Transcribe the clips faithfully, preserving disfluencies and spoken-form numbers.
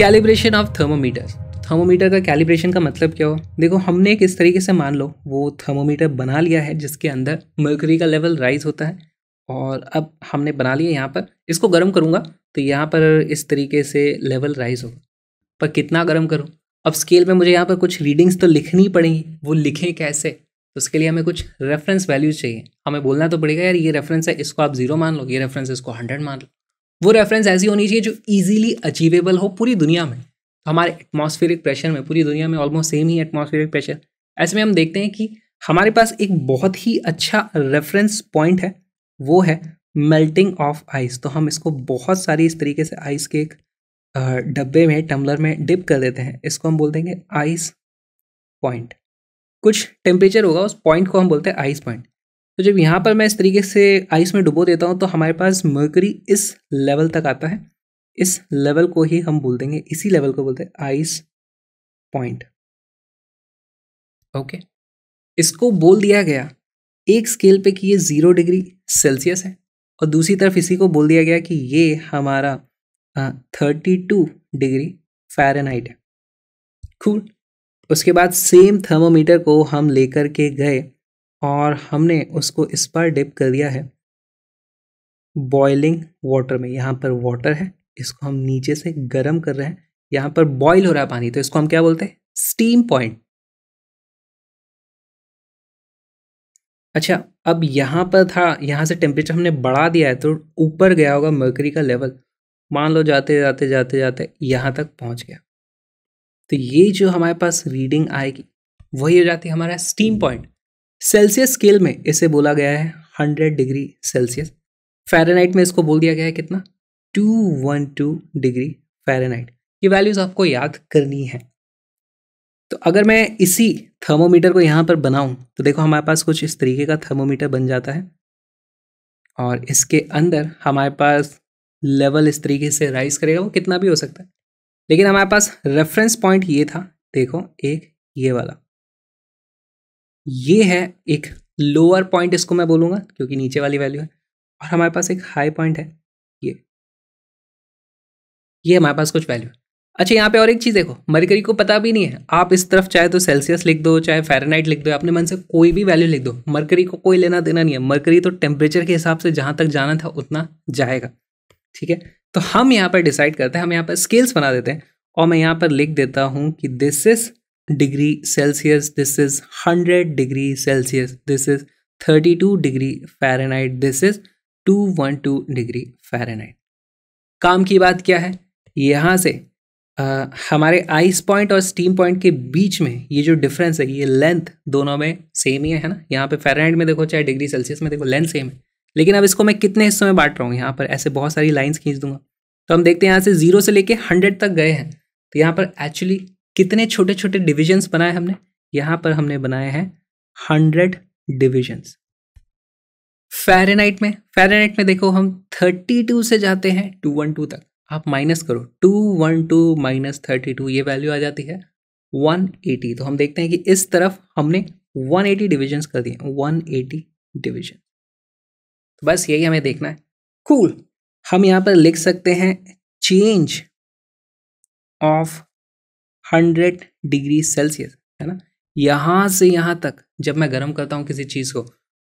Calibration of thermometer. Thermometer का calibration का मतलब क्या हो? देखो, हमने एक इस तरीके से मान लो वो थर्मोमीटर बना लिया है जिसके अंदर मर्करी का लेवल राइज होता है, और अब हमने बना लिया, यहाँ पर इसको गर्म करूँगा तो यहाँ पर इस तरीके से लेवल राइज होगा। पर कितना गर्म करूँ? अब स्केल में मुझे यहाँ पर कुछ रीडिंग्स तो लिखनी पड़ेंगी, वो लिखें कैसे? तो उसके लिए हमें कुछ रेफरेंस वैल्यूज चाहिए। हमें बोलना तो पड़ेगा यार ये रेफरेंस है, इसको आप जीरो मान लो, ये रेफरेंस इसको हंड्रेड मान लो। वो रेफरेंस ऐसी होनी चाहिए जो ईजिली अचीवेबल हो पूरी दुनिया में। तो हमारे एटमॉस्फेरिक प्रेशर में पूरी दुनिया में ऑलमोस्ट सेम ही एटमॉस्फेरिक प्रेशर। ऐसे में हम देखते हैं कि हमारे पास एक बहुत ही अच्छा रेफरेंस पॉइंट है, वो है मेल्टिंग ऑफ आइस। तो हम इसको बहुत सारी इस तरीके से आइस के एक डब्बे में, टम्बलर में डिप कर देते हैं। इसको हम बोल देंगे आइस पॉइंट। कुछ टेम्परेचर होगा, उस पॉइंट को हम बोलते हैं आइस पॉइंट। तो जब यहाँ पर मैं इस तरीके से आइस में डुबो देता हूँ तो हमारे पास मर्करी इस लेवल तक आता है। इस लेवल को ही हम बोल देंगे, इसी लेवल को बोलते हैं आइस पॉइंट। ओके, इसको बोल दिया गया एक स्केल पे कि ये ज़ीरो डिग्री सेल्सियस है, और दूसरी तरफ इसी को बोल दिया गया कि ये हमारा थर्टी टू डिग्री फ़ारेनहाइट है। कूल। उसके बाद सेम थर्मोमीटर को हम लेकर के गए और हमने उसको इस पर डिप कर दिया है बॉइलिंग वाटर में। यहाँ पर वाटर है, इसको हम नीचे से गर्म कर रहे हैं, यहाँ पर बॉयल हो रहा है पानी, तो इसको हम क्या बोलते हैं? Steam point. अच्छा, अब यहाँ पर था, यहाँ से टेम्परेचर हमने बढ़ा दिया है तो ऊपर गया होगा मर्करी का लेवल, मान लो जाते जाते जाते जाते यहाँ तक पहुँच गया। तो ये जो हमारे पास रीडिंग आएगी वही हो जाती है हमारा स्टीम पॉइंट। सेल्सियस स्केल में इसे बोला गया है हंड्रेड डिग्री सेल्सियस। फ़ारेनहाइट में इसको बोल दिया गया है कितना? Two hundred twelve degree Fahrenheit. ये वैल्यूज आपको याद करनी है। तो अगर मैं इसी थर्मोमीटर को यहाँ पर बनाऊँ तो देखो हमारे पास कुछ इस तरीके का थर्मोमीटर बन जाता है, और इसके अंदर हमारे पास लेवल इस तरीके से राइज करेगा, वो कितना भी हो सकता है। लेकिन हमारे पास रेफरेंस पॉइंट ये था, देखो एक ये वाला, ये है एक लोअर पॉइंट, इसको मैं बोलूँगा क्योंकि नीचे वाली वैल्यू है, और हमारे पास एक हाई पॉइंट है, ये ये हमारे पास कुछ वैल्यू है। अच्छा, यहाँ पे और एक चीज़ देखो, मरकरी को पता भी नहीं है। आप इस तरफ चाहे तो सेल्सियस लिख दो, चाहे फ़ारेनहाइट लिख दो, अपने मन से कोई भी वैल्यू लिख दो, मरकरी को कोई लेना देना नहीं है। मरकरी तो टेम्परेचर के हिसाब से जहाँ तक जाना था उतना जाएगा, ठीक है। तो हम यहाँ पर डिसाइड करते हैं, हम यहाँ पर स्केल्स बना देते हैं, और मैं यहाँ पर लिख देता हूँ कि this is degree Celsius, this is hundred degree Celsius, this is thirty two degree Fahrenheit, this is two one two degree Fahrenheit. काम की बात क्या है? यहाँ से आ, हमारे आइस पॉइंट और स्टीम पॉइंट के बीच में ये जो डिफरेंस है, ये लेंथ दोनों में सेम ही है, है ना। यहाँ पे फ़ारेनहाइट में देखो, चाहे डिग्री सेल्सियस में देखो, लेंथ सेम है। लेकिन अब इसको मैं कितने हिस्सों में बांट रहा हूँ? यहाँ पर ऐसे बहुत सारी लाइंस खींच दूंगा। तो हम देखते हैं यहाँ से ज़ीरो से लेके हंड्रेड तक गए हैं, तो यहाँ पर एक्चुअली कितने छोटे छोटे डिविजन्स बनाए हमने? यहाँ पर हमने बनाए हैं हंड्रेड डिविजन्स। फ़ारेनहाइट में फ़ारेनहाइट में देखो हम थर्टी टू से जाते हैं टू हंड्रेड ट्वेल्व तक। आप माइनस करो, two hundred twelve minus thirty two, ये वैल्यू आ जाती है वन एटी। तो हम देखते हैं कि इस तरफ हमने वन एटी डिविजन्स कर दिए, वन एटी डिविजन। तो बस यही हमें देखना है। Cool cool. हम यहाँ पर लिख सकते हैं change of hundred degree Celsius, है ना। यहाँ से यहाँ तक जब मैं गर्म करता हूँ किसी चीज़ को,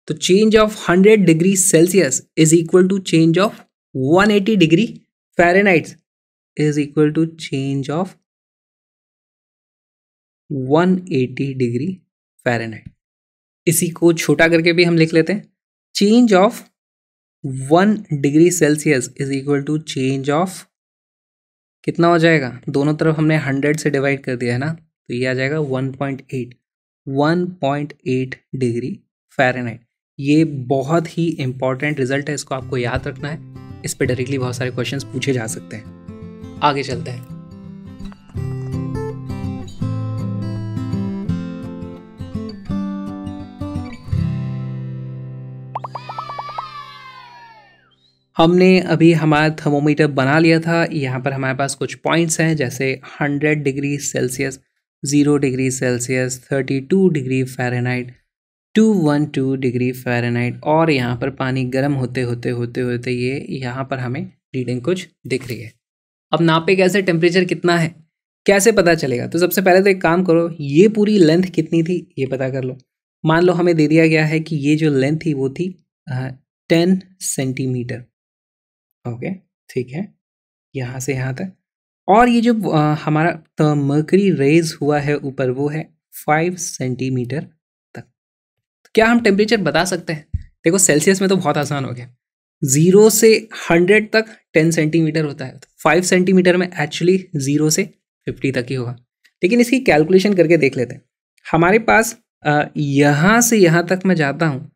तो change of hundred degree Celsius is equal to change of one eighty degree Fahrenheit is equal to change of one eighty degree Fahrenheit. इसी को छोटा करके भी हम लिख लेते हैं, change of one degree Celsius is equal to change of कितना हो जाएगा? दोनों तरफ हमने हंड्रेड से डिवाइड कर दिया है ना, तो ये आ जाएगा one point eight degree Fahrenheit. ये बहुत ही इंपॉर्टेंट रिजल्ट है, इसको आपको याद रखना है। इस पे डायरेक्टली बहुत सारे क्वेश्चंस पूछे जा सकते हैं। आगे चलते हैं। हमने अभी हमारा थर्मोमीटर बना लिया था, यहाँ पर हमारे पास कुछ पॉइंट्स हैं जैसे hundred degree Celsius, zero degree Celsius, thirty two degree Fahrenheit, two hundred twelve degree Fahrenheit, और यहाँ पर पानी गर्म होते होते होते होते ये यहाँ पर हमें रीडिंग कुछ दिख रही है। अब नापे कैसे टेम्परेचर कितना है, कैसे पता चलेगा? तो सबसे पहले तो एक काम करो, ये पूरी लेंथ कितनी थी ये पता कर लो। मान लो हमें दे दिया गया है कि ये जो लेंथ थी वो थी टेन सेंटीमीटर। ओके ठीक है, यहाँ से यहाँ तक। और ये जो आ, हमारा मर्करी रेज हुआ है ऊपर वो है फाइव सेंटीमीटर तक। तो क्या हम टेम्परेचर बता सकते हैं? देखो सेल्सियस में तो बहुत आसान हो गया, ज़ीरो से हंड्रेड तक टेन सेंटीमीटर होता है, फाइव तो सेंटीमीटर में एक्चुअली ज़ीरो से फिफ्टी तक ही होगा। लेकिन इसकी कैलकुलेशन करके देख लेते हैं। हमारे पास यहाँ से यहाँ तक मैं जाता हूँ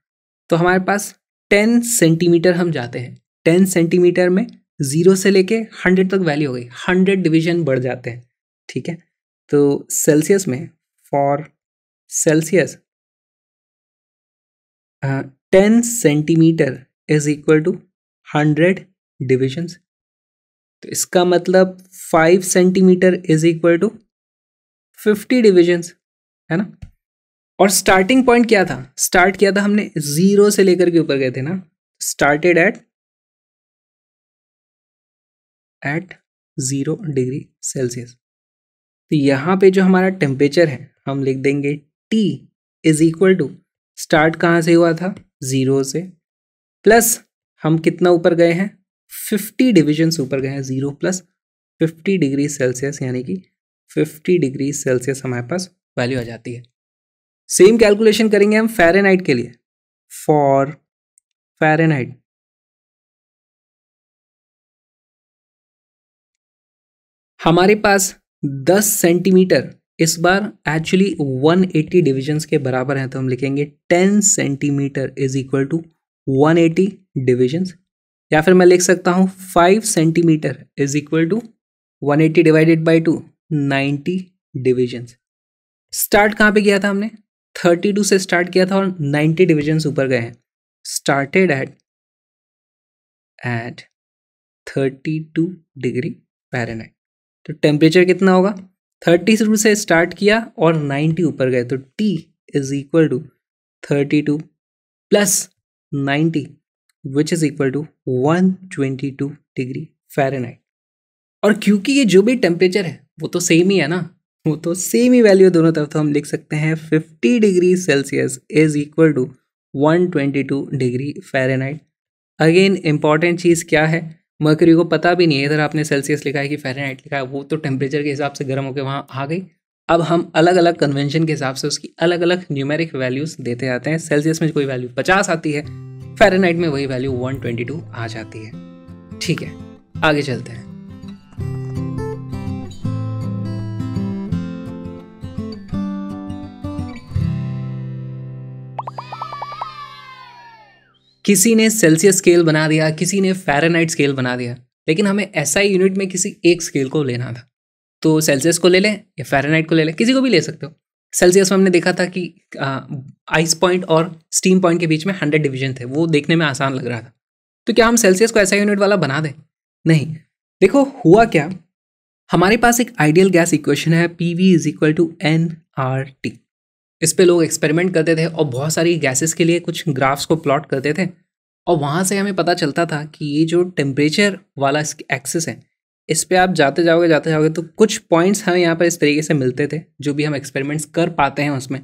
तो हमारे पास टेन सेंटीमीटर हम जाते हैं। टेन सेंटीमीटर में ज़ीरो से लेके हंड्रेड तक वैल्यू हो गई, हंड्रेड डिवीजन बढ़ जाते हैं। ठीक है, तो सेल्सियस में for Celsius ten centimetre is equal to hundred divisions. तो इसका मतलब five centimetre is equal to fifty divisions, है ना। और स्टार्टिंग पॉइंट क्या था? स्टार्ट किया था हमने ज़ीरो से लेकर के ऊपर गए थे ना, started at at zero degree Celsius. तो यहाँ पे जो हमारा टेम्परेचर है हम लिख देंगे T is equal to, start कहाँ से हुआ था? ज़ीरो से, प्लस हम कितना ऊपर गए हैं? फिफ्टी डिविजन्स ऊपर गए हैं। Zero plus fifty degree Celsius यानी कि फिफ्टी डिग्री सेल्सियस हमारे पास वैल्यू आ जाती है। सेम कैलकुलेशन करेंगे हम फ़ारेनहाइट के लिए। फॉर फ़ारेनहाइट हमारे पास टेन सेंटीमीटर इस बार एक्चुअली वन एटी डिविजन्स के बराबर है, तो हम लिखेंगे ten centimetre is equal to one eighty divisions. या फिर मैं लिख सकता हूँ five centimetre is equal to one eighty divided by two, ninety divisions. Start कहाँ पे किया था हमने? थर्टी टू से स्टार्ट किया था और नाइन्टी डिविजन्स ऊपर गए हैं। Started at at thirty two degree Fahrenheit. तो टेम्परेचर कितना होगा? थर्टी टू से स्टार्ट किया और नाइन्टी ऊपर गए, तो T is equal to thirty two plus ninety which is equal to one twenty two degree Fahrenheit. और क्योंकि ये जो भी टेम्परेचर है वो तो सेम ही है ना, वो तो सेम ही वैल्यू दोनों तरफ, तो हम लिख सकते हैं fifty degree Celsius is equal to one twenty two degree Fahrenheit. Again important चीज़ क्या है, मर्करी को पता भी नहीं है, इधर आपने सेल्सियस लिखा है कि फ़ारेनहाइट लिखा है, वो तो टेम्परेचर के हिसाब से गर्म होकर वहाँ आ गई। अब हम अलग अलग कन्वेंशन के हिसाब से उसकी अलग अलग न्यूमेरिक वैल्यूज़ देते आते हैं। सेल्सियस में कोई वैल्यू पचास आती है, फ़ारेनहाइट में वही वैल्यू वन ट्वेंटी टू आ जाती है। ठीक है, आगे चलते हैं। किसी ने सेल्सियस स्केल बना दिया, किसी ने फ़ारेनहाइट स्केल बना दिया, लेकिन हमें एसआई यूनिट में किसी एक स्केल को लेना था। तो सेल्सियस को ले लें या फ़ारेनहाइट को ले लें, किसी को भी ले सकते हो। सेल्सियस में हमने देखा था कि आइस पॉइंट और स्टीम पॉइंट के बीच में हंड्रेड डिवीजन थे, वो देखने में आसान लग रहा था। तो क्या हम सेल्सियस को एसआई यूनिट वाला बना दें? नहीं। देखो हुआ क्या, हमारे पास एक आइडियल गैस इक्वेशन है, P V is equal to N R T. इस पे लोग एक्सपेरिमेंट करते थे और बहुत सारी गैसेस के लिए कुछ ग्राफ्स को प्लॉट करते थे, और वहाँ से हमें पता चलता था कि ये जो टेम्परेचर वाला एक्सेस है इस पे आप जाते जाओगे जाते जाओगे तो कुछ पॉइंट्स हमें यहाँ पर इस तरीके से मिलते थे जो भी हम एक्सपेरिमेंट्स कर पाते हैं उसमें।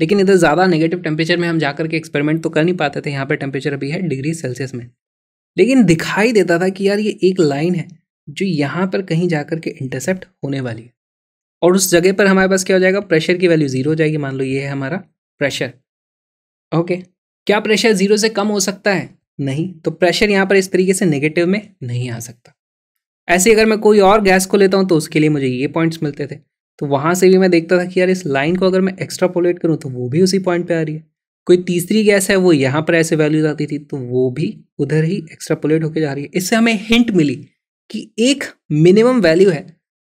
लेकिन इधर ज़्यादा नेगेटिव टेम्परेचर में हम जा करके एक्सपेरिमेंट तो कर नहीं पाते थे। यहाँ पर टेम्परेचर अभी है डिग्री सेल्सियस में, लेकिन दिखाई देता था कि यार ये एक लाइन है जो यहाँ पर कहीं जा करके इंटरसेप्ट होने वाली है, और उस जगह पर हमारे पास क्या हो जाएगा, प्रेशर की वैल्यू ज़ीरो हो जाएगी। मान लो ये है हमारा प्रेशर। ओके, क्या प्रेशर ज़ीरो से कम हो सकता है? नहीं। तो प्रेशर यहाँ पर इस तरीके से नेगेटिव में नहीं आ सकता। ऐसे अगर मैं कोई और गैस को लेता हूँ तो उसके लिए मुझे ये पॉइंट्स मिलते थे, तो वहाँ से भी मैं देखता था कि यार इस लाइन को अगर मैं एक्स्ट्रापोलेट करूँ तो वो भी उसी पॉइंट पर आ रही है। कोई तीसरी गैस है, वो यहाँ पर ऐसे वैल्यूज आती थी तो वो भी उधर ही एक्स्ट्रापोलेट होकर जा रही है। इससे हमें हिंट मिली कि एक मिनिमम वैल्यू है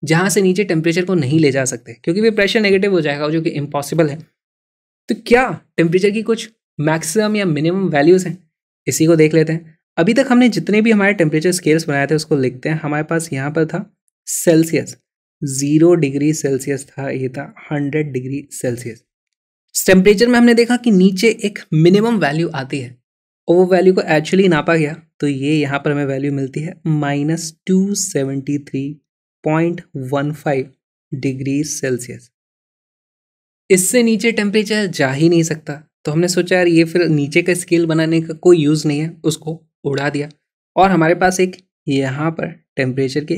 जहाँ से नीचे टेम्परेचर को नहीं ले जा सकते, क्योंकि वे प्रेशर नेगेटिव हो जाएगा, जो कि इम्पॉसिबल है। तो क्या टेम्परेचर की कुछ मैक्सिमम या मिनिमम वैल्यूज़ हैं? इसी को देख लेते हैं। अभी तक हमने जितने भी हमारे टेम्परेचर स्केल्स बनाए थे उसको लिखते हैं। हमारे पास यहाँ पर था सेल्सियस, ज़ीरो डिग्री सेल्सियस था, ये था हंड्रेड डिग्री सेल्सियस। टेम्परेचर में हमने देखा कि नीचे एक मिनिमम वैल्यू आती है, और वो वैल्यू को एक्चुअली नापा गया तो ये यहाँ पर हमें वैल्यू मिलती है minus two seventy three point one five degree Celsius. इससे नीचे टेम्परेचर जा ही नहीं सकता। तो हमने सोचा यार ये फिर नीचे का स्केल बनाने का कोई यूज़ नहीं है, उसको उड़ा दिया और हमारे पास एक यहाँ पर टेम्परेचर के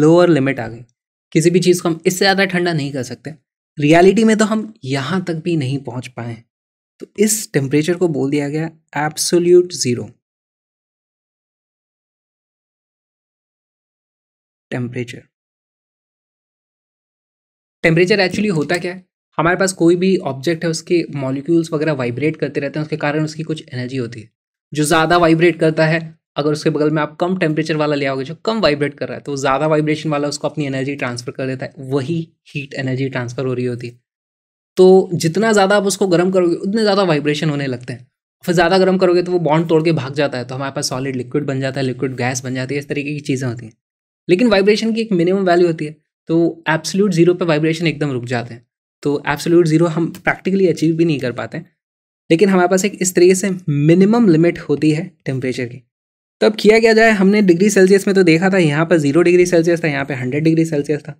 लोअर लिमिट आ गई। किसी भी चीज़ को हम इससे ज़्यादा ठंडा नहीं कर सकते। रियलिटी में तो हम यहाँ तक भी नहीं पहुँच पाए। तो इस टेम्परेचर को बोल दिया गया absolute zero temperature. Temperature actually होता क्या है? हमारे पास कोई भी ऑब्जेक्ट है, उसके मॉलिक्यूल्स वगैरह वाइब्रेट करते रहते हैं, उसके कारण उसकी कुछ एनर्जी होती है। जो ज़्यादा वाइब्रेट करता है, अगर उसके बगल में आप कम टेम्परेचर वाला ले आओगे जो कम वाइब्रेट कर रहा है, तो ज़्यादा वाइब्रेशन वाला उसको अपनी एनर्जी ट्रांसफ़र कर देता है, वही हीट एनर्जी ट्रांसफ़र हो रही होती है। तो जितना ज़्यादा आप उसको गर्म करोगे उतने ज़्यादा वाइब्रेशन होने लगते हैं। फिर ज़्यादा गर्म करोगे तो वो बॉन्ड तोड़ के भाग जाता है, तो हमारे पास सॉलिड लिक्विड बन जाता है, लिक्विड गैस बन जाती है, इस तरीके की चीज़ें होती हैं। लेकिन वाइब्रेशन की एक मिनिमम वैल्यू होती है, तो एब्सोल्यूट ज़ीरो पे वाइब्रेशन एकदम रुक जाते हैं। तो एब्सोल्यूट ज़ीरो हम प्रैक्टिकली अचीव भी नहीं कर पाते हैं। लेकिन हमारे पास एक इस तरीके से मिनिमम लिमिट होती है टेम्परेचर की। तो अब किया क्या जाए? हमने डिग्री सेल्सियस में तो देखा था, यहाँ पर जीरो डिग्री सेल्सियस था, यहाँ पर हंड्रेड डिग्री सेल्सियस था।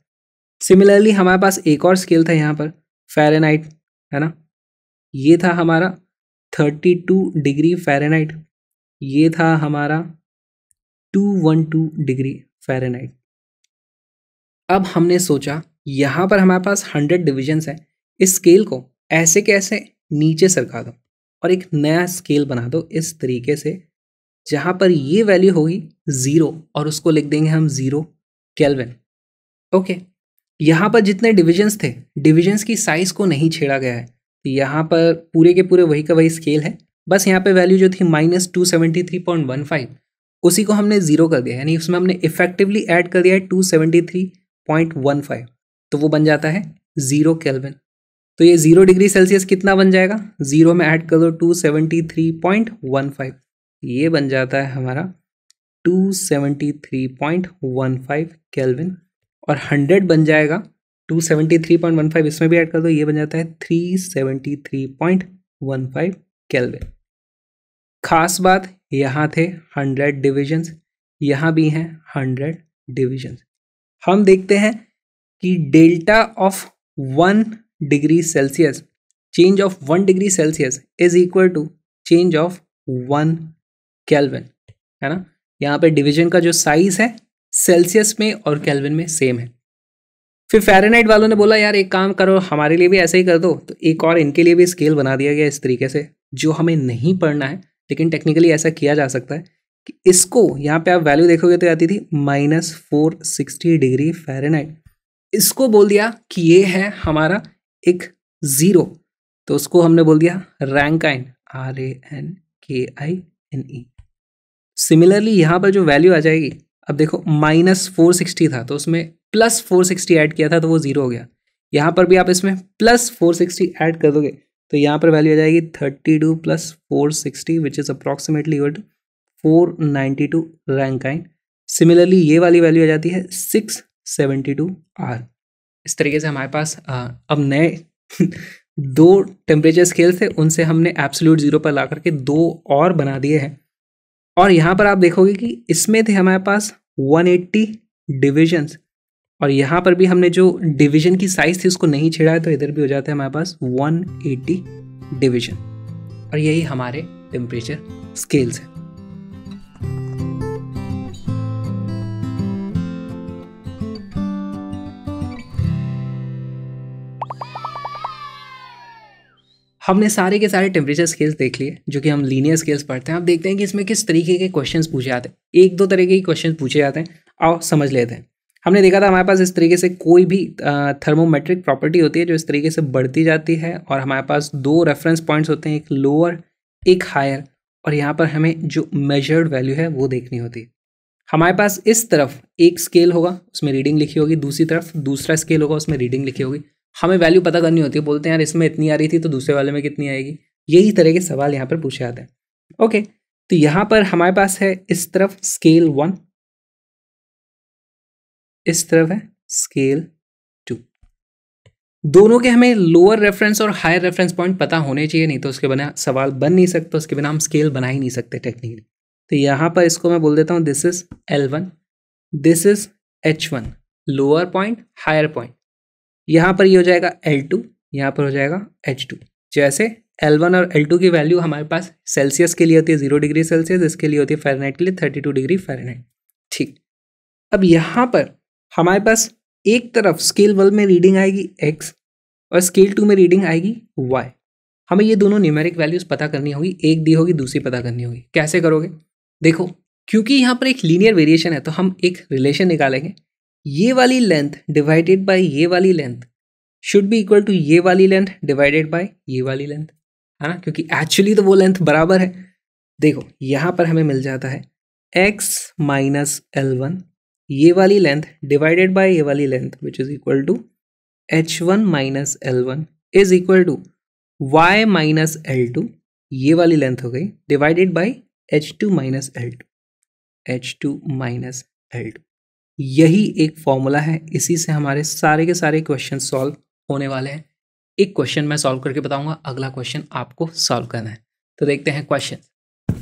सिमिलरली हमारे पास एक और स्केल था यहाँ पर फ़ारेनहाइट, है ना। ये था हमारा थर्टी टू डिग्री फ़ारेनहाइट, ये था हमारा two one two degree Fahrenheit. अब हमने सोचा यहाँ पर हमारे पास हंड्रेड डिविजन्स हैं, इस स्केल को ऐसे कैसे नीचे सरका दो और एक नया स्केल बना दो इस तरीके से, जहाँ पर ये वैल्यू होगी ज़ीरो और उसको लिख देंगे हम ज़ीरो केल्विन। ओके, यहाँ पर जितने डिविजन्स थे, डिविजन्स की साइज़ को नहीं छेड़ा गया है। यहाँ पर पूरे के पूरे वही का वही स्केल है, बस यहाँ पर वैल्यू जो थी minus two seventy three point one five उसी को हमने ज़ीरो कर दिया, यानी उसमें हमने इफेक्टिवली ऐड कर दिया है two seventy three point one five. तो वो बन जाता है ज़ीरो केल्विन। तो ये ज़ीरो डिग्री सेल्सियस कितना बन जाएगा? ज़ीरो में ऐड कर दो two seventy three point one five, ये बन जाता है हमारा two seventy three point one five kelvin. और हंड्रेड बन जाएगा two seventy three point one five, इसमें भी ऐड कर दो, ये बन जाता है three seventy three point one five kelvin. खास बात, यहाँ थे हंड्रेड डिविजन्स, यहाँ भी हैं हंड्रेड डिविजन्स। हम देखते हैं कि delta of one degree Celsius, change of one degree Celsius is equal to change of one kelvin, है ना। यहाँ पे डिवीजन का जो साइज़ है सेल्सियस में और केल्विन में सेम है। फिर फ़ारेनहाइट वालों ने बोला यार एक काम करो, हमारे लिए भी ऐसा ही कर दो। तो एक और इनके लिए भी स्केल बना दिया गया इस तरीके से, जो हमें नहीं पढ़ना है, लेकिन टेक्निकली ऐसा किया जा सकता है कि इसको यहाँ पे आप वैल्यू देखोगे तो आती थी minus four sixty degree Fahrenheit. इसको बोल दिया कि ये है हमारा एक ज़ीरो, तो उसको हमने बोल दिया रैंकाइन, आर ए एन के आई एन ई। सिमिलरली यहाँ पर जो वैल्यू आ जाएगी, अब देखो माइनस फोर सिक्सटी था तो उसमें प्लस फोर सिक्सटी ऐड किया था तो वो ज़ीरो हो गया। यहाँ पर भी आप इसमें प्लस फोर सिक्सटी ऐड कर दोगे तो यहाँ पर वैल्यू आ जाएगी thirty two plus four sixty which is approximately equal to four ninety two Rankine. Similarly ये वाली वैल्यू आ जाती है सिक्स सेवेंटी टू आर। इस तरीके से हमारे पास आ, अब नए दो टेम्परेचर स्केल्स थे, उनसे हमने एब्सोल्यूट ज़ीरो पर ला करके दो और बना दिए हैं। और यहाँ पर आप देखोगे कि इसमें थे हमारे पास वन एट्टी डिविजन्स और यहाँ पर भी हमने जो डिवीजन की साइज़ थी उसको नहीं छेड़ा है, तो इधर भी हो जाता है हमारे पास वन एटी डिवीजन। और यही हमारे टेम्परेचर स्केल्स हैं। हमने सारे के सारे टेम्परेचर स्केल्स देख लिए, जो कि हम लीनियर स्केल्स पढ़ते हैं। आप देखते हैं कि इसमें किस तरीके के क्वेश्चंस पूछे जाते हैं। एक दो तरह के क्वेश्चंस पूछे जाते हैं, आओ समझ लेते हैं। हमने देखा था हमारे पास इस तरीके से कोई भी थर्मोमेट्रिक प्रॉपर्टी होती है जो इस तरीके से बढ़ती जाती है, और हमारे पास दो रेफरेंस पॉइंट्स होते हैं, एक लोअर एक हायर, और यहाँ पर हमें जो मेजर्ड वैल्यू है वो देखनी होती है। हमारे पास इस तरफ एक स्केल होगा, उसमें रीडिंग लिखी होगी, दूसरी तरफ दूसरा स्केल होगा, उसमें रीडिंग लिखी होगी। हमें वैल्यू पता करनी होती है, बोलते हैं यार इसमें इतनी आ रही थी तो दूसरे वाले में कितनी आएगी। यही तरह के सवाल यहाँ पर पूछे जाते हैं। ओके, तो यहाँ पर हमारे पास है इस तरफ स्केल वन, इस तरफ है स्केल टू। दोनों के हमें लोअर रेफरेंस और हायर रेफरेंस पॉइंट पता होने चाहिए, नहीं तो उसके बिना सवाल बन नहीं सकता, उसके बिना हम स्केल बना ही नहीं सकते टेक्निकली। तो यहाँ पर इसको मैं बोल देता हूँ this is L one, this is H one, lower point higher point, यहाँ पर ये हो जाएगा एल टू, यहाँ पर हो जाएगा एच टू। जैसे एल वन और एल टू की वैल्यू हमारे पास सेल्सियस के लिए होती है जीरो डिग्री सेल्सियस, इसके लिए होती है फ़ारेनहाइट के लिए थर्टी टू डिग्री फ़ारेनहाइट। ठीक, अब यहाँ पर हमारे पास एक तरफ स्केल वन में रीडिंग आएगी एक्स और स्केल टू में रीडिंग आएगी वाई। हमें ये दोनों न्यूमेरिक वैल्यूज़ पता करनी होगी, एक दी होगी दूसरी पता करनी होगी। कैसे करोगे? देखो, क्योंकि यहाँ पर एक लीनियर वेरिएशन है तो हम एक रिलेशन निकालेंगे, ये वाली लेंथ डिवाइडेड बाय ये वाली length should be equal to ये वाली लेंथ डिवाइडेड बाय ये वाली लेंथ, है ना, क्योंकि एक्चुअली तो वो लेंथ बराबर है। देखो यहाँ पर हमें मिल जाता है एक्स माइनस एल वन ये वाली लेंथ डिवाइडेड बाय ये वाली length which is equal to H one minus L one is equal to Y minus L two ये वाली लेंथ हो गई divided by H two minus L two H two minus L two. यही एक formula है, इसी से हमारे सारे के सारे क्वेश्चन सॉल्व होने वाले हैं। एक क्वेश्चन मैं सॉल्व करके बताऊंगा, अगला क्वेश्चन आपको सॉल्व करना है। तो देखते हैं question.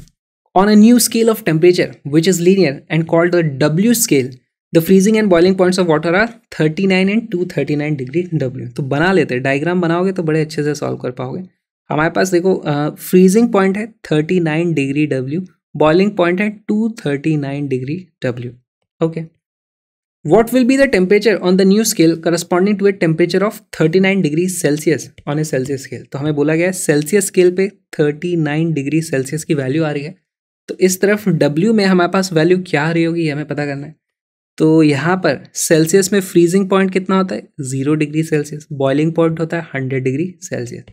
On a new scale of temperature which is linear and called the W scale the freezing and boiling points of water are thirty nine and two thirty nine degree W. तो बना लेते हैं, diagram बनाओगे तो बड़े अच्छे से solve कर पाओगे। हमारे पास देखो फ्रीजिंग पॉइंट है thirty nine degree W, boiling point है two thirty nine degree W. Okay, What will be the temperature on the new scale corresponding to a temperature of thirty nine degree Celsius on a Celsius scale? तो हमें बोला गया है Celsius scale पे thirty nine degree Celsius की value आ रही है, तो इस तरफ W में हमारे पास वैल्यू क्या आ रही होगी हमें पता करना है। तो यहाँ पर Celsius में फ्रीजिंग पॉइंट कितना होता है zero degree Celsius, boiling point होता है हंड्रेड डिग्री सेल्सियस।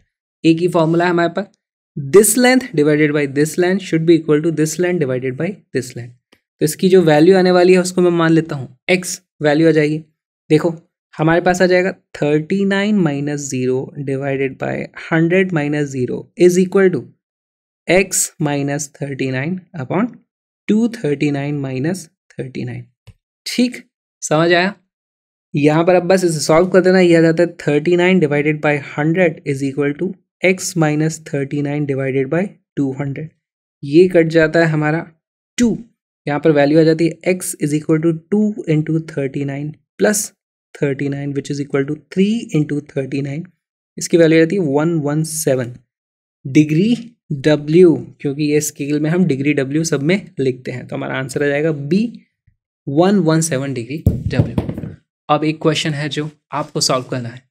एक ही फॉर्मूला है हमारे पास, this length divided by this length should be equal to this length divided by this length. तो इसकी जो वैल्यू आने वाली है उसको मैं मान लेता हूँ x वैल्यू आ जाएगी। देखो हमारे पास आ जाएगा thirty nine minus zero divided by hundred minus zero is equal to x minus thirty nine upon two thirty nine minus thirty nine. ठीक, समझ आया? यहाँ पर अब बस इसे सॉल्व कर देना। यह आ जाता है thirty nine divided by hundred is equal to x minus thirty nine divided by two hundred. ये कट जाता है हमारा टू, यहाँ पर वैल्यू आ जाती है x is equal to two into thirty nine plus thirty nine which is equal to three into thirty nine. इसकी वैल्यू आ जाती है one one seven degree w, क्योंकि ये स्केल में हम डिग्री w सब में लिखते हैं। तो हमारा आंसर आ जाएगा b one one seven degree w। अब एक क्वेश्चन है जो आपको सॉल्व करना है।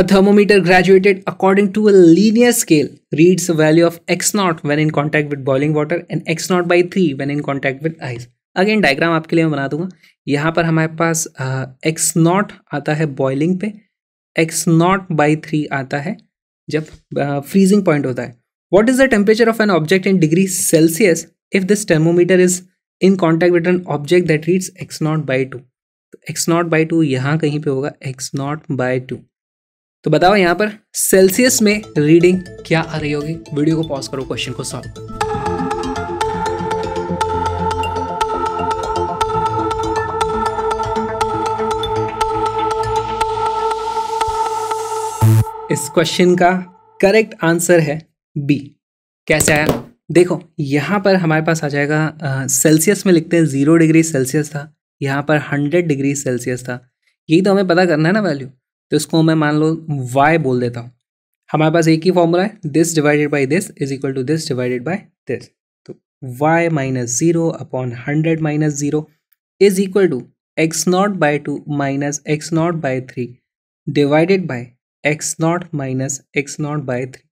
A thermometer graduated according to a linear scale reads the value of x naught when in contact with boiling water and x naught by three when in contact with ice. Again diagram आपके लिए मैं बना दूंगा। यहाँ पर हमारे पास x naught आता है बॉइलिंग पे, x naught by थ्री आता है जब फ्रीजिंग uh, पॉइंट होता है। What is the temperature of an object in degree Celsius if this thermometer is in contact with an object that reads x naught by two? x naught by two यहाँ कहीं पे होगा x naught by to. तो बताओ यहाँ पर Celsius में reading क्या आ रही होगी? वीडियो को पॉज करो, क्वेश्चन को सॉल्व करो। इस क्वेश्चन का करेक्ट आंसर है बी। कैसे आया? देखो यहाँ पर हमारे पास आ जाएगा, सेल्सियस uh, में लिखते हैं जीरो डिग्री सेल्सियस था, यहाँ पर हंड्रेड डिग्री सेल्सियस था। यही तो हमें पता करना है ना वैल्यू, तो इसको मैं मान लो y बोल देता हूँ। हमारे पास एक ही फॉर्मूला है, this divided by this is equal to this divided by this. तो y minus zero upon hundred minus zero is equal to x not by two minus x not by three divided by x not minus x not by three.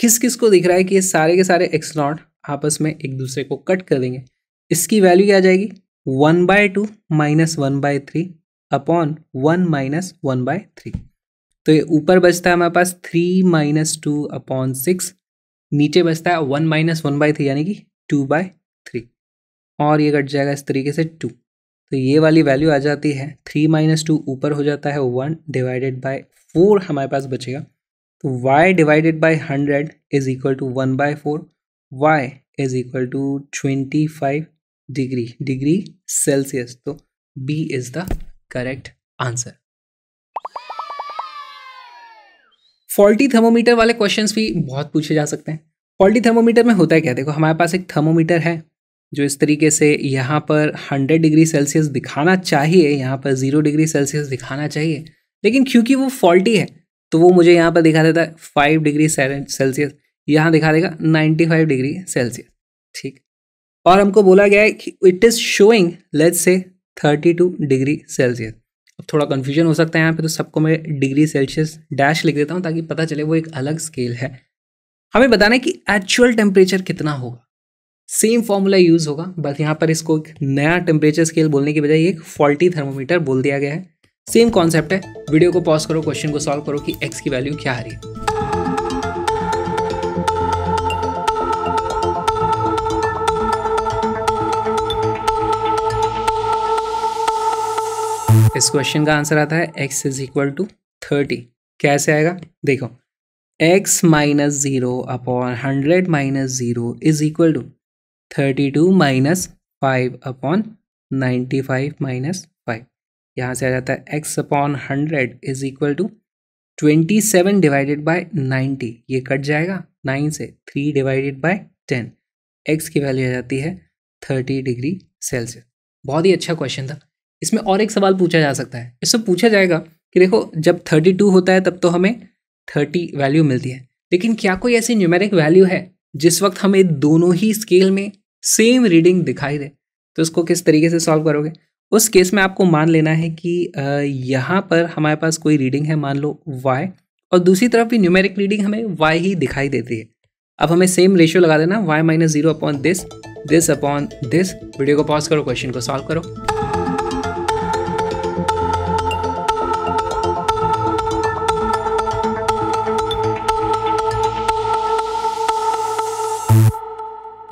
किस किस को दिख रहा है कि ये सारे के सारे एक्स नॉट आपस में एक दूसरे को कट कर देंगे। इसकी वैल्यू क्या आ जाएगी? One by two minus one by three upon one minus one by three. तो ये ऊपर बचता है हमारे पास three minus two upon six, नीचे बचता है one minus one by three यानी कि टू बाय थ्री, और ये कट जाएगा इस तरीके से टू। तो ये वाली वैल्यू आ जाती है थ्री माइनस टू ऊपर हो जाता है वन डिवाइडेड बाय फोर हमारे पास बचेगा। तो y divided by hundred is equal to one by four, Y is equal to twenty five degree degree Celsius. तो b is the correct answer. Faulty thermometer वाले questions भी बहुत पूछे जा सकते हैं। फॉल्टी थर्मोमीटर में होता है क्या? देखो हमारे पास एक थर्मोमीटर है, जो इस तरीके से यहाँ पर हंड्रेड डिग्री सेल्सियस दिखाना चाहिए, यहाँ पर ज़ीरो डिग्री सेल्सियस दिखाना चाहिए, लेकिन क्योंकि वो फॉल्टी है तो वो मुझे यहाँ पर दिखा देता है फाइव डिग्री सेल्सियस, यहाँ दिखा देगा नाइन्टी फाइव डिग्री सेल्सियस। ठीक, और हमको बोला गया है कि it is showing let's say thirty two degree Celsius. अब थोड़ा कन्फ्यूजन हो सकता है यहाँ पे, तो सबको मैं डिग्री सेल्सियस डैश लिख देता हूँ ताकि पता चले वो एक अलग स्केल है। हमें बताना है कि एक्चुअल टेम्परेचर कितना होगा। सेम फॉर्मूला यूज़ होगा, बट यहाँ पर इसको एक नया टेम्परेचर स्केल बोलने के बजाय एक फॉल्टी थर्मोमीटर बोल दिया गया है। सेम कॉन्सेप्ट है। वीडियो को पॉज करो, क्वेश्चन को सॉल्व करो कि एक्स की वैल्यू क्या आ रही है। इस क्वेश्चन का आंसर आता है x is equal to thirty. कैसे आएगा देखो, x minus zero upon hundred minus zero is equal to thirty two minus five upon ninety five minus five. यहाँ से आ जाता है x upon hundred is equal to twenty seven divided by ninety, ये cut जाएगा nine से, three divided by ten. X की value आ जाती है थर्टी डिग्री सेल्सियस। बहुत ही अच्छा क्वेश्चन था। इसमें और एक सवाल पूछा जा सकता है। इससे पूछा जाएगा कि देखो जब थर्टी टू होता है तब तो हमें थर्टी वैल्यू मिलती है, लेकिन क्या कोई ऐसी न्यूमेरिक वैल्यू है जिस वक्त हमें दोनों ही स्केल में सेम रीडिंग दिखाई दे? तो इसको किस तरीके से सॉल्व करोगे? उस केस में आपको मान लेना है कि यहाँ पर हमारे पास कोई रीडिंग है, मान लो वाई, और दूसरी तरफ भी न्यूमेरिक रीडिंग हमें वाई ही दिखाई देती है। अब हमें सेम रेशियो लगा देना, Y minus zero upon this, this upon this. Video को पॉज करो, क्वेश्चन को सॉल्व करो।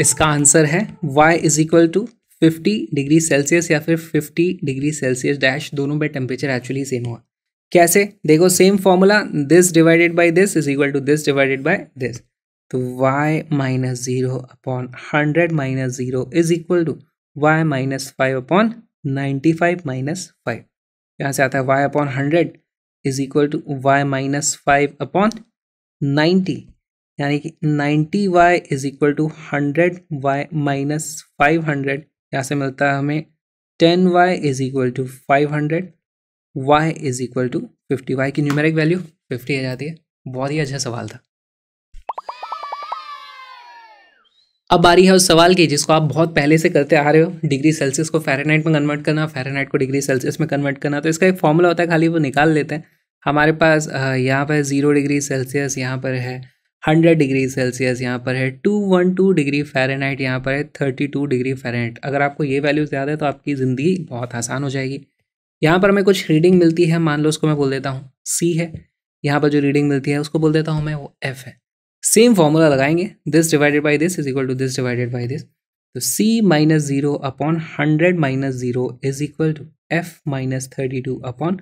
इसका आंसर है y is equal to fifty degree Celsius या फिर फिफ्टी डिग्री सेल्सियस डैश। दोनों में टेम्परेचर एक्चुअली सेम हुआ। कैसे देखो, same formula, this divided by this is equal to this divided by this. तो y minus zero upon hundred minus zero is equal to y minus five upon ninety five minus five. यहाँ से आता है y upon hundred is equal to y minus five upon ninety, यानी कि ninety Y is equal to hundred Y minus five hundred. यहाँ से मिलता है हमें ten Y is equal to five hundred, Y is equal to fifty. वाई की numeric value fifty आ जाती है। बहुत ही अच्छा सवाल था। अब बारी है उस सवाल की जिसको आप बहुत पहले से करते आ रहे हो, डिग्री सेल्सियस को फ़ारेनहाइट में कन्वर्ट करना, फ़ारेनहाइट को डिग्री सेल्सियस में कन्वर्ट करना। तो इसका एक फॉर्मूला होता है, खाली वो निकाल लेते हैं। हमारे पास यहाँ पर ज़ीरो डिग्री सेल्सियस, यहाँ पर है हंड्रेड डिग्री सेल्सियस, यहाँ पर है two one two degree Fahrenheit, यहाँ पर है थर्टी टू डिग्री फ़ारेनहाइट। अगर आपको ये वैल्यूज़ याद है तो आपकी ज़िंदगी बहुत आसान हो जाएगी। यहाँ पर हमें कुछ रीडिंग मिलती है, मान लो उसको मैं बोल देता हूँ सी है। यहाँ पर जो रीडिंग मिलती है उसको बोल देता हूँ मैं वो एफ़ है। सेम फॉर्मूला लगाएंगे, this divided by this is equal to this divided by this. तो C minus zero upon hundred minus zero is equal to F minus thirty two upon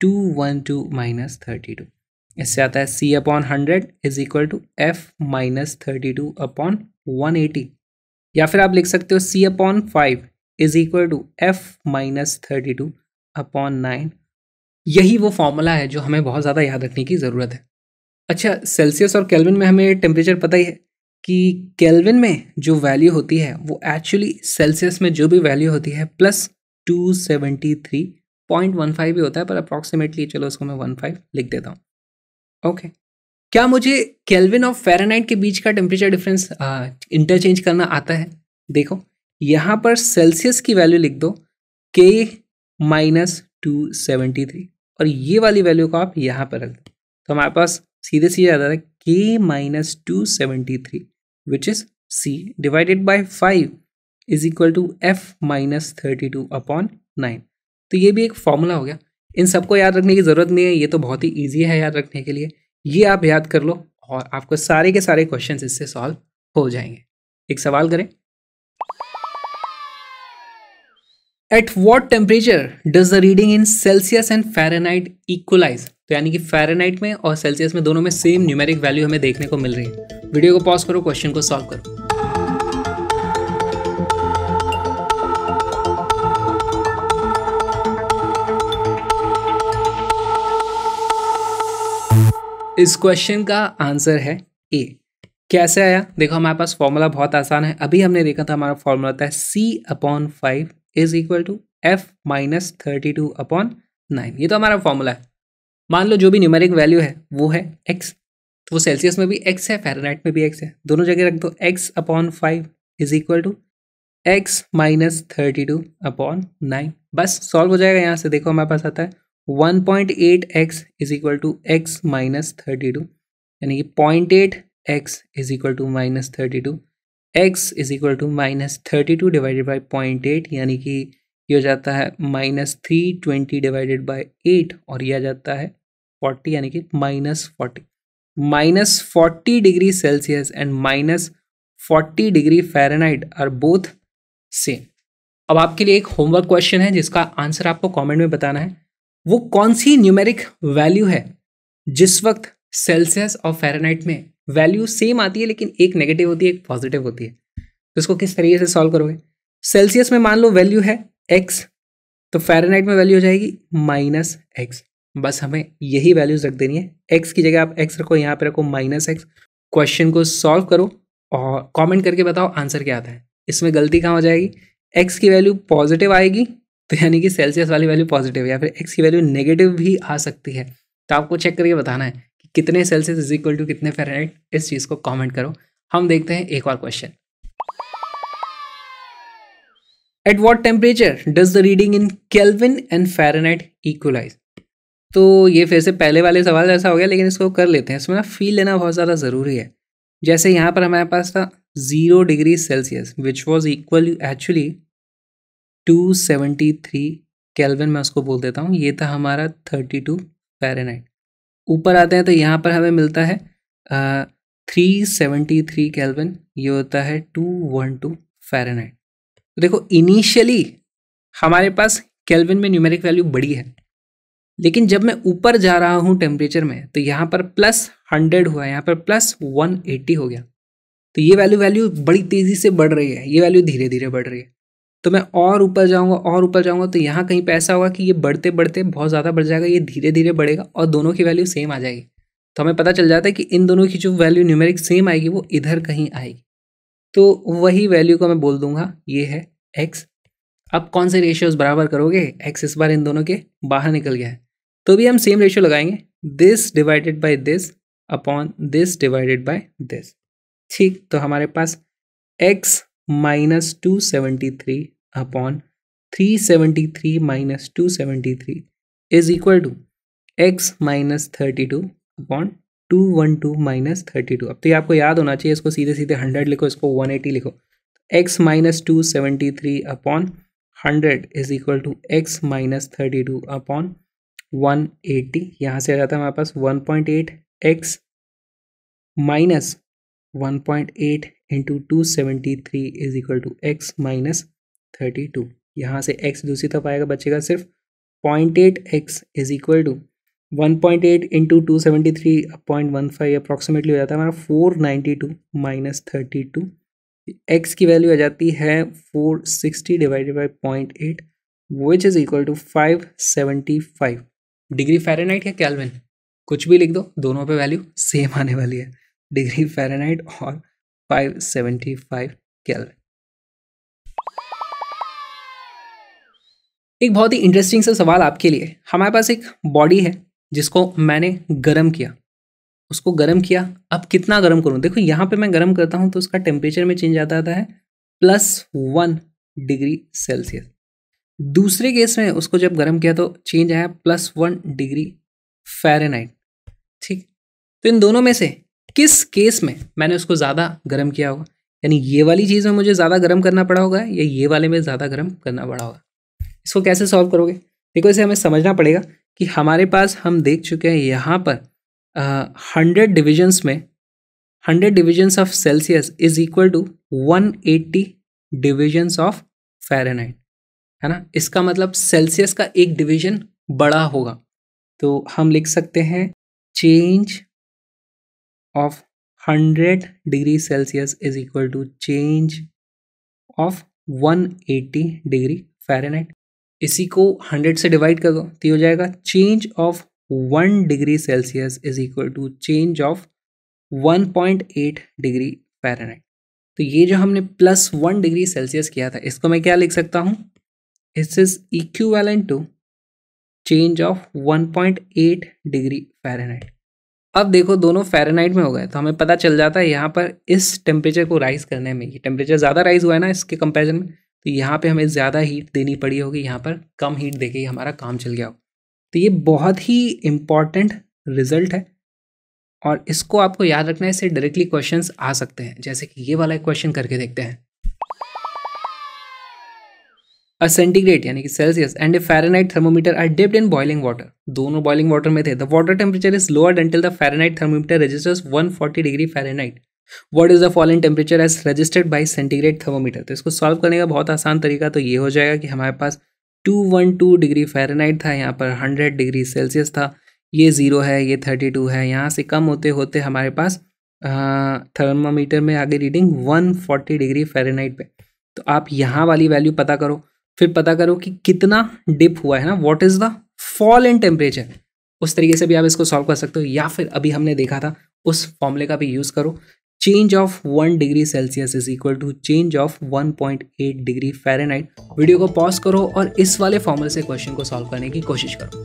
two one two minus thirty two. इससे आता है c upon hundred is equal to F minus thirty two upon one eighty, या फिर आप लिख सकते हो c upon five is equal to F minus thirty two upon nine. यही वो फॉर्मूला है जो हमें बहुत ज़्यादा याद रखने की ज़रूरत है। अच्छा, सेल्सियस और केल्विन में हमें टेम्परेचर पता ही है कि केल्विन में जो वैल्यू होती है वो एक्चुअली सेल्सियस में जो भी वैल्यू होती है plus two seventy three point one five ही होता है, पर अप्रॉक्सीमेटली चलो उसको मैं वन फाइव लिख देता हूँ। Okay okay. क्या मुझे केल्विन और फ़ारेनहाइट के बीच का टेम्परेचर डिफरेंस इंटरचेंज करना आता है? देखो यहाँ पर सेल्सियस की वैल्यू लिख दो के माइनस टू सेवेंटी थ्री और ये वाली वैल्यू को आप यहाँ पर रख दो, तो हमारे पास सीधे सीधे आता है K minus two seventy three which is C divided by five is equal to F minus thirty two upon nine. तो ये भी एक फॉर्मूला हो गया। इन सबको याद रखने की ज़रूरत नहीं है, ये तो बहुत ही इजी है याद रखने के लिए। ये आप याद कर लो और आपको सारे के सारे क्वेश्चन इससे सॉल्व हो जाएंगे। एक सवाल करें, at what temperature does the reading in Celsius and Fahrenheit equalise? तो यानी कि फ़ारेनहाइट में और सेल्सियस में दोनों में सेम न्यूमेरिक वैल्यू हमें देखने को मिल रही है। वीडियो को पॉज करो, क्वेश्चन को सॉल्व करो। इस क्वेश्चन का आंसर है ए। कैसे आया देखो, हमारे पास फॉर्मूला बहुत आसान है। अभी हमने देखा था हमारा फॉर्मूला था c upon five is equal to F minus thirty two upon nine. ये तो हमारा फॉर्मूला है। मान लो जो भी न्यूमेरिक वैल्यू है वो है x, तो वो सेल्सियस में भी x है, फ़ारेनहाइट में भी x है, दोनों जगह रख दो। x upon five is equal to x minus thirty two upon nine, बस सॉल्व हो जाएगा। यहाँ से देखो हमारे पास आता है one point eight x is equal to x minus thirty two, यानी कि point eight x is equal to minus thirty two, x is equal to minus thirty two divided by point eight, यानी कि ये हो जाता है minus three twenty divided by eight, और यह आ जाता है फोर्टी, यानी कि minus forty. Minus forty degree Celsius and minus forty degree Fahrenheit are both same. अब आपके लिए एक होमवर्क क्वेश्चन है जिसका आंसर आपको कमेंट में बताना है। वो कौन सी न्यूमेरिक वैल्यू है जिस वक्त सेल्सियस और फ़ारेनहाइट में वैल्यू सेम आती है लेकिन एक नेगेटिव होती है एक पॉजिटिव होती है? तो इसको किस तरीके से सॉल्व करोगे? सेल्सियस में मान लो वैल्यू है x, तो फ़ारेनहाइट में वैल्यू हो जाएगी माइनस एक्स। बस हमें यही वैल्यूज रख देनी है। x की जगह आप x रखो, यहाँ पे रखो माइनस एक्स। क्वेश्चन को सॉल्व करो और कमेंट करके बताओ आंसर क्या आता है। इसमें गलती कहाँ हो जाएगी? x की वैल्यू पॉजिटिव आएगी तो यानी कि सेल्सियस वाली वैल्यू पॉजिटिव, या फिर x की वैल्यू नेगेटिव भी आ सकती है। तो आपको चेक करके बताना है कितने सेल्सियस इज इक्वल टू कितने फ़ारेनहाइट। इस चीज़ को कमेंट करो। हम देखते हैं एक और question. At what temperature does the reading in kelvin and Fahrenheit equalise? तो ये फिर से पहले वाले सवाल जैसा हो गया, लेकिन इसको कर लेते हैं। इसमें ना फील लेना बहुत ज़्यादा ज़रूरी है। जैसे यहाँ पर हमारे पास था zero degree Celsius which was equal actually to seventy three kelvin, मैं उसको बोल देता हूँ। ये था हमारा थर्टी टू फ़ारेनहाइट। ऊपर आते हैं तो यहाँ पर हमें मिलता है थ्री सेवेंटी थ्री केल्विन, ये होता है टू वन टू फ़ारेनहाइट। तो देखो इनिशियली हमारे पास केल्विन में न्यूमेरिक वैल्यू बड़ी है, लेकिन जब मैं ऊपर जा रहा हूँ टेम्परेचर में तो यहाँ पर प्लस हंड्रेड हुआ, यहाँ पर प्लस वन एट्टी हो गया। तो ये वैल्यू वैल्यू बड़ी तेज़ी से बढ़ रही है, ये वैल्यू धीरे धीरे बढ़ रही है। तो मैं और ऊपर जाऊंगा और ऊपर जाऊंगा तो यहाँ कहीं पे ऐसा होगा कि ये बढ़ते बढ़ते बहुत ज़्यादा बढ़ जाएगा, ये धीरे धीरे बढ़ेगा और दोनों की वैल्यू सेम आ जाएगी। तो हमें पता चल जाता है कि इन दोनों की जो वैल्यू न्यूमेरिक सेम आएगी वो इधर कहीं आएगी। तो वही वैल्यू को मैं बोल दूंगा ये है एक्स। अब कौन से रेशियोज बराबर करोगे? एक्स इस बार इन दोनों के बाहर निकल गया है, तो भी हम सेम रेशियो लगाएंगे, this divided by this upon this divided by this. ठीक, तो हमारे पास x minus two seventy three upon three seventy three minus two seventy three is equal to x minus thirty two upon two one two minus thirty two. अब तो ये आपको याद होना चाहिए, इसको सीधे सीधे हंड्रेड लिखो, इसको वन एटी लिखो। X minus two seventy three upon hundred is equal to x minus thirty two upon one eighty. यहाँ से आ जाता है हमारे पास one point eight x minus one point eight into two seventy three is equal to x minus thirty two. यहाँ से x दूसरी तरफ आएगा, बचेगा सिर्फ point eight x is equal to one point eight into two seventy three point one five approximately हो जाता है हमारा four ninety two minus thirty two. X की वैल्यू आ जाती है four sixty divided by point eight which is equal to five seventy five degree Fahrenheit या kelvin कुछ भी लिख दो, दोनों पे वैल्यू सेम आने वाली है, डिग्री फ़ारेनहाइट और फाइव सेवेंटी फाइव केल्विन। एक बहुत ही इंटरेस्टिंग सा सवाल आपके लिए। हमारे पास एक बॉडी है जिसको मैंने गर्म किया, उसको गर्म किया। अब कितना गर्म करूं? देखो यहाँ पे मैं गर्म करता हूँ तो उसका टेम्परेचर में चेंज आता है प्लस वन डिग्री सेल्सियस। दूसरे केस में उसको जब गर्म किया तो चेंज आया प्लस वन डिग्री फ़ारेनहाइट। ठीक, तो इन दोनों में से किस केस में मैंने उसको ज़्यादा गर्म किया होगा? यानी ये वाली चीज़ में मुझे ज़्यादा गर्म करना पड़ा होगा या ये वाले में ज़्यादा गर्म करना पड़ा होगा? इसको कैसे सॉल्व करोगे? देखो इसे हमें समझना पड़ेगा कि हमारे पास हम देख चुके हैं यहाँ पर हंड्रेड डिविजन्स में hundred divisions of Celsius is equal to one eighty divisions of Fahrenheit, है ना। इसका मतलब सेल्सियस का एक डिविजन बड़ा होगा, तो हम लिख सकते हैं change of hundred degree Celsius is equal to change of one eighty degree Fahrenheit। इसी को हंड्रेड से डिवाइड कर दो तो ये हो जाएगा change of one degree Celsius is equal to change of one point eight degree Fahrenheit. तो ये जो हमने प्लस वन डिग्री सेल्सियस किया था, इसको मैं क्या लिख सकता हूँ, इस is equivalent to change of one point eight degree Fahrenheit. अब देखो दोनों फ़ारेनहाइट में हो गए, तो हमें पता चल जाता है यहाँ पर इस टेम्परेचर को राइज करने में, ये टेम्परेचर ज़्यादा राइज हुआ है ना इसके कंपैरिजन में, तो यहाँ पे हमें ज़्यादा हीट देनी पड़ी होगी, यहाँ पर कम हीट देके ही हमारा काम चल गया हो। तो ये बहुत ही इम्पॉर्टेंट रिजल्ट है और इसको आपको याद रखना है, इससे डायरेक्टली क्वेश्चंस आ सकते हैं, जैसे कि ये वाला क्वेश्चन करके देखते हैं। अ सेंटीग्रेड यानी कि Celsius and a Fahrenheit thermometer are dipped in boiling water, दोनों बॉइलिंग वाटर में थे। The water temperature is lowered until the Fahrenheit thermometer registers one forty degree Fahrenheit. What is the following temperature as registered by centigrade thermometer. तो इसको solve करने का बहुत आसान तरीका तो ये हो जाएगा कि हमारे पास two hundred twelve degree Fahrenheit था, यहाँ पर हंड्रेड डिग्री सेल्सियस था, ये ज़ीरो है, ये थर्टी टू है, यहाँ से कम होते होते हमारे पास थर्मामीटर में आगे reading one forty degree Fahrenheit पे। तो आप यहाँ वाली वैल्यू पता करो, फिर पता करो कि कितना डिप हुआ है ना, what is the fall in temperature, उस तरीके से भी आप इसको सॉल्व कर सकते हो, या फिर अभी हमने देखा था उस फॉर्मूले का भी यूज़ करो, change of one degree Celsius is equal to change of one point eight degree Fahrenheit. Video को पॉज करो और इस वाले फॉर्मूले से क्वेश्चन को सॉल्व करने की कोशिश करो।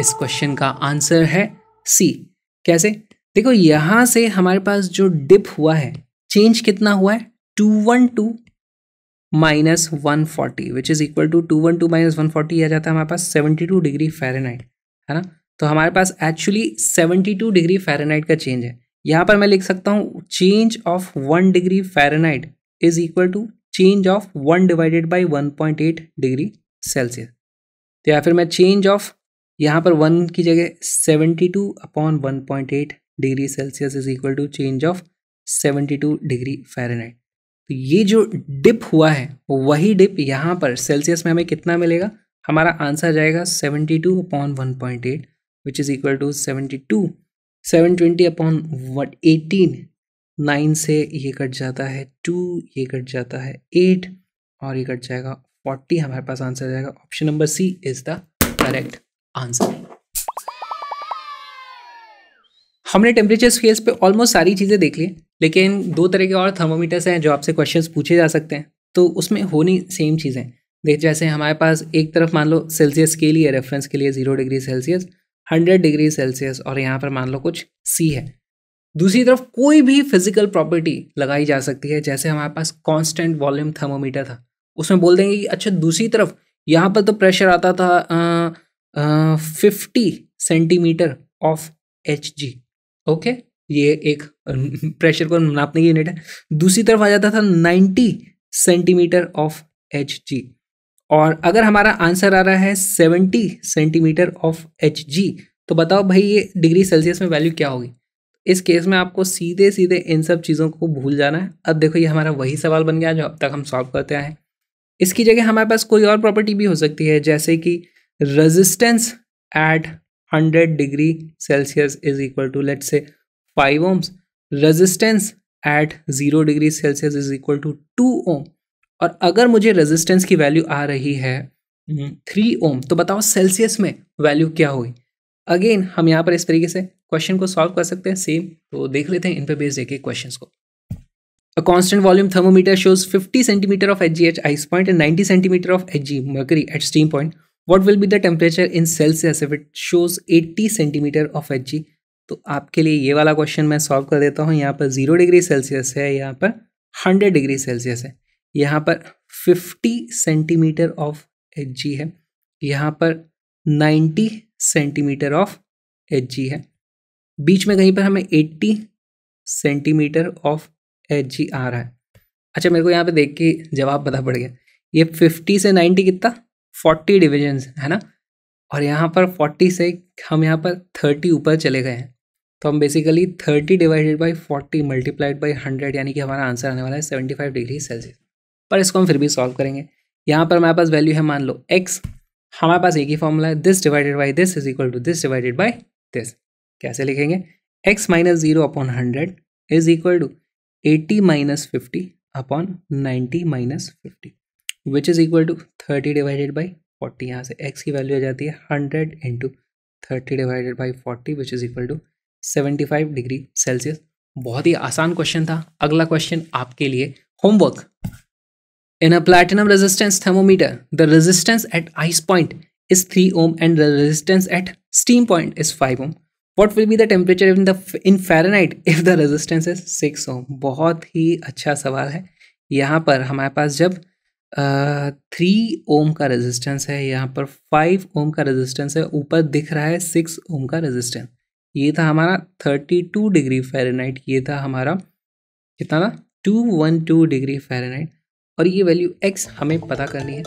इस क्वेश्चन का आंसर है सी। कैसे देखो, यहाँ से हमारे पास जो डिप हुआ है, चेंज कितना हुआ है, two hundred twelve minus one forty which is equal to two hundred twelve minus one forty, यह जाता है हमारे पास सेवेंटी टू डिग्री फ़ारेनहाइट, है ना। तो हमारे पास actually seventy two degree Fahrenheit का चेंज है। यहाँ पर मैं लिख सकता हूँ change of one degree Fahrenheit is equal to change of one divided by one point eight degree Celsius. तो या फिर मैं चेंज ऑफ यहाँ पर वन की जगह seventy two upon one point eight degree Celsius is equal to change of seventy two degree Fahrenheit. तो ये जो डिप हुआ है वही डिप यहाँ पर सेल्सियस में हमें कितना मिलेगा, हमारा आंसर जाएगा seventy two upon one point eight which is equal to seventy two, seven twenty upon eighteen, nine से ये कट जाता है टू, ये कट जाता है एट और ये कट जाएगा फोर्टी। हमारे पास आंसर जाएगा option number C is the correct answer. हमने टेम्परेचर स्केल्स पे ऑलमोस्ट सारी चीज़ें देख ली, लेकिन दो तरह के और थर्मोमीटर्स हैं जो आपसे क्वेश्चंस पूछे जा सकते हैं, तो उसमें होनी सेम चीज़ें देख, जैसे हमारे पास एक तरफ मान लो सेल्सियस के लिए रेफरेंस के लिए zero degree Celsius, hundred degree Celsius और यहाँ पर मान लो कुछ सी है, दूसरी तरफ कोई भी फिजिकल प्रॉपर्टी लगाई जा सकती है। जैसे हमारे पास कॉन्स्टेंट वॉल्यूम थर्मोमीटर था, उसमें बोल देंगे कि अच्छा दूसरी तरफ यहाँ पर तो प्रेशर आता था आ, fifty centimetre of H G, okay ये एक प्रेशर को नापने की यूनिट है, दूसरी तरफ आ जाता था ninety centimetre of H G, और अगर हमारा आंसर आ रहा है seventy centimetre of H G तो बताओ भाई ये डिग्री सेल्सियस में वैल्यू क्या होगी। इस केस में आपको सीधे सीधे इन सब चीज़ों को भूल जाना है। अब देखो ये हमारा वही सवाल बन गया जो अब तक हम सॉल्व करते आए हैं। इसकी जगह हमारे पास कोई और प्रॉपर्टी भी हो सकती है, जैसे कि resistance at hundred degree Celsius is equal to late say five ohms, resistance at zero degree Celsius is equal to two ohm, और अगर मुझे रेजिस्टेंस की वैल्यू आ रही है थ्री ओम तो बताओ सेल्सियस में वैल्यू क्या होगी। अगेन हम यहाँ पर इस तरीके से क्वेश्चन को सॉल्व कर सकते हैं सेम। तो देख लेते हैं इन पर बेस देके क्वेश्चन को। A constant volume thermometer shows fifty centimeter of Hg at ice point and ninety centimeter of Hg mercury at steam point. What will be the temperature in Celsius if it shows eighty centimeter of Hg? तो आपके लिए ये वाला question मैं solve कर देता हूँ। यहाँ पर ज़ीरो डिग्री सेल्सियस है, यहाँ पर हंड्रेड डिग्री सेल्सियस है, यहाँ पर फिफ्टी सेंटीमीटर ऑफ Hg है, यहाँ पर नाइन्टी सेंटीमीटर ऑफ Hg है, बीच में कहीं पर हमें एटी सेंटीमीटर ऑफ Hg आ रहा है। अच्छा मेरे को यहाँ पे देख के जवाब पता पड़ गया, ये फिफ्टी से नाइन्टी कितना फोर्टी डिविजन्स है ना, और यहाँ पर फोर्टी से हम यहाँ पर थर्टी ऊपर चले गए हैं, तो हम basically thirty divided by forty multiplied by hundred यानी कि हमारा आंसर आने वाला है सेवेंटी फाइव डिग्री सेल्सियस। पर इसको हम फिर भी सॉल्व करेंगे। यहाँ पर हमारे पास वैल्यू है मान लो एक्स, हमारे पास एक ही फॉर्मूला है, this divided by this is equal to this divided by this. कैसे लिखेंगे, x minus zero upon hundred is equal to eighty minus fifty upon ninety minus fifty. Which is equal to thirty divided by forty. यहाँ से x की value आ जाती है hundred into thirty divided by forty which is equal to seventy five degree Celsius. बहुत ही आसान question था। अगला क्वेश्चन आपके लिए homework. In a platinum resistance thermometer the resistance at ice point is three ohm and the resistance at steam point is five ohm. What will be the temperature in the in Fahrenheit if the resistance is six ohm? बहुत ही अच्छा सवाल है। यहाँ पर हमारे पास जब three ohm का रेजिस्टेंस है, यहाँ पर फाइव ओम का रेजिस्टेंस है, ऊपर दिख रहा है सिक्स ओम का रेजिस्टेंस। ये था हमारा थर्टी टू डिग्री फ़ारेनहाइट, ये था हमारा कितना ना two one two degree Fahrenheit और ये वैल्यू x हमें पता करनी है।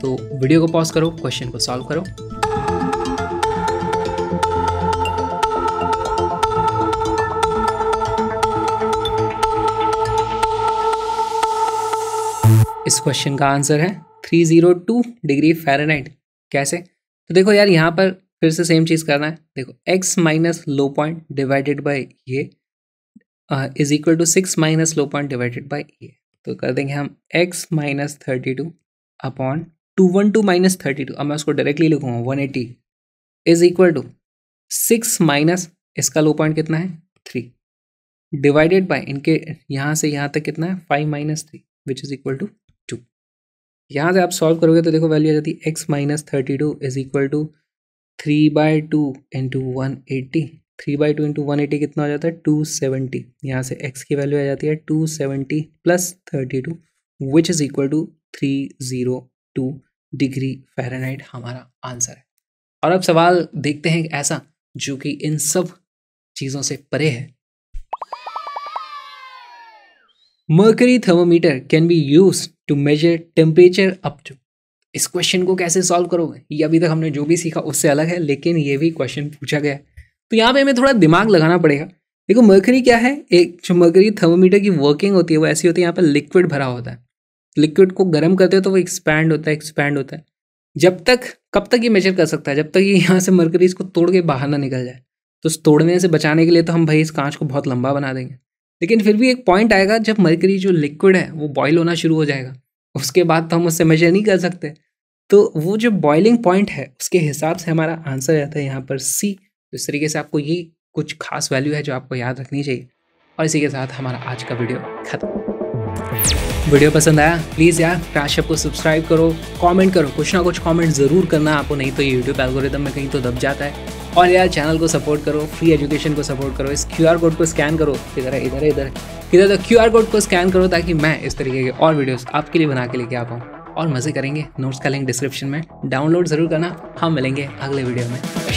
तो वीडियो को पॉज करो, क्वेश्चन को सॉल्व करो। इस क्वेश्चन का आंसर है three hundred two degree Fahrenheit. कैसे? तो देखो यार, यहाँ पर फिर से सेम चीज़ करना है। देखो x minus low point divided by ये is equal to six minus low point divided by ये। तो कर देंगे हम x minus thirty two upon two one two minus thirty two. अब मैं उसको डायरेक्टली लिखूँगा one eighty is equal to six minus इसका लो पॉइंट कितना है थ्री डिवाइडेड बाय इनके यहाँ से यहाँ तक कितना है five minus three which is equal to. यहाँ से आप सॉल्व करोगे तो देखो वैल्यू आ जाती है x minus thirty two is equal to three by two into one eighty. Three by two into one eighty कितना हो जाता है टू सेवेंटी। यहाँ से x की वैल्यू आ जाती है two seventy plus thirty two which is equal to three zero two degree Fahrenheit हमारा आंसर है। और अब सवाल देखते हैं ऐसा जो कि इन सब चीज़ों से परे है। Mercury thermometer can be use to measure temperature up to. इस क्वेश्चन को कैसे सॉल्व करोगे? ये अभी तक हमने जो भी सीखा उससे अलग है, लेकिन ये भी क्वेश्चन पूछा गया है तो यहाँ पे हमें थोड़ा दिमाग लगाना पड़ेगा। देखो मर्करी क्या है, एक जो मर्करी थर्मोमीटर की वर्किंग होती है वो ऐसी होती है, यहाँ पर लिक्विड भरा होता है, लिक्विड को गर्म करते हो तो वो एक्सपैंड होता है एक्सपैंड होता है जब तक कब तक ये मेजर कर सकता है जब तक ये यहाँ से मर्करी इसको तोड़ के बाहर ना निकल जाए। तो तोड़ने से बचाने के लिए तो हम भाई इस कांच को बहुत लंबा बना देंगे, लेकिन फिर भी एक पॉइंट आएगा जब मर्करी जो लिक्विड है वो बॉयल होना शुरू हो जाएगा। उसके बाद तो हम उससे मेजर नहीं कर सकते, तो वो जो बॉइलिंग पॉइंट है उसके हिसाब से हमारा आंसर रहता है यहाँ पर सी। इस तरीके से आपको ये कुछ खास वैल्यू है जो आपको याद रखनी चाहिए। और इसी के साथ हमारा आज का वीडियो खत्म। वीडियो पसंद आया प्लीज़ यार क्रैश अप को सब्सक्राइब करो, कॉमेंट करो, कुछ ना कुछ कॉमेंट ज़रूर करना आपको, नहीं तो ये यूट्यूब एल्गोरिदम में कहीं तो दब जाता है। और यार चैनल को सपोर्ट करो, फ्री एजुकेशन को सपोर्ट करो, इस क्यू आर कोड को स्कैन करो। इधर है इधर है इधर है इधर तो क्यू आर कोड को स्कैन करो ताकि मैं इस तरीके के और वीडियोस आपके लिए बना के लेके आ पाऊँ और मज़े करेंगे। नोट्स का लिंक डिस्क्रिप्शन में डाउनलोड ज़रूर करना। हम मिलेंगे अगले वीडियो में।